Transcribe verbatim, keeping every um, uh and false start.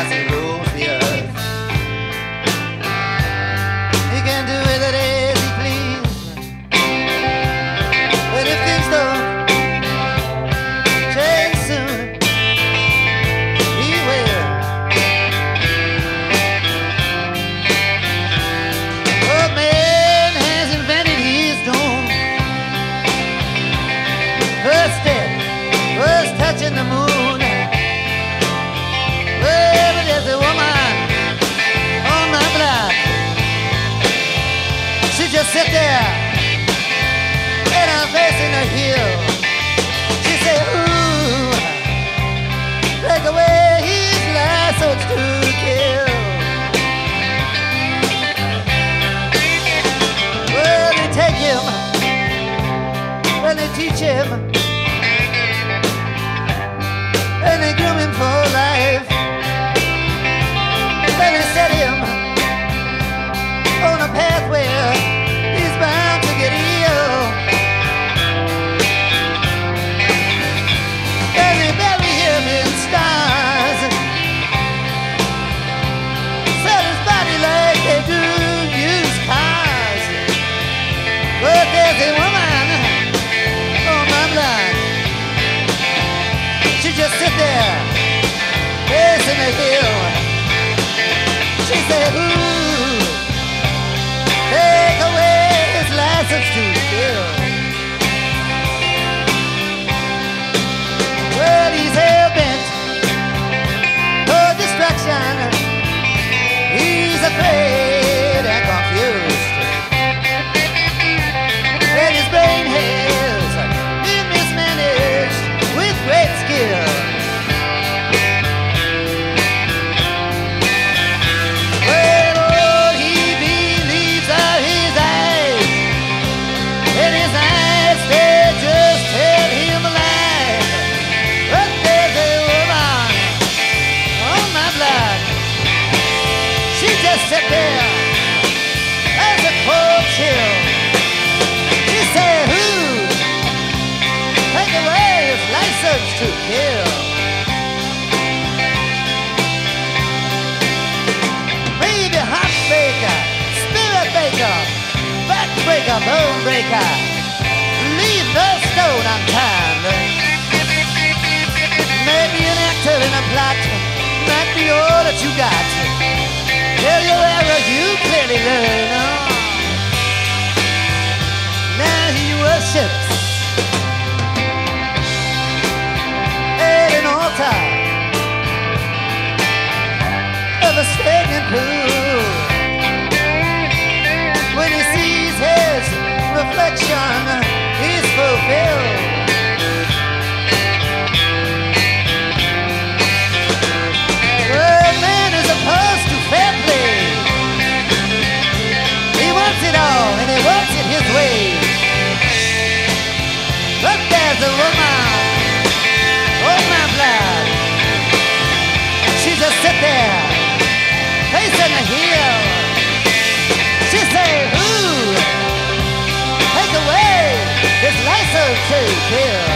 as he rules the earth. He can do with it as he pleases, but if things don't change soon, he will. Oh, man has invented his doom. First step was touching the moon. Just sit there and I'm facing a hill. She said, ooh, take away his lasso to kill. Well, they take him and they teach him and they groom him for life. Then they set him on a pathway. To kill. Baby hot baker, spirit baker, back breaker, bone breaker, leave the stone unturned. Maybe an actor in a plot might be all that you got. Tell your error you clearly learn. Oh. Now he worships of a stagnant pool. When he sees his reflection, he's fulfilled. Well, man is opposed to fair play. He wants it all and he wants it his way. But there's a woman, oh my blood, she just sit there, facing a hill. She say, ooh, take away this license to kill.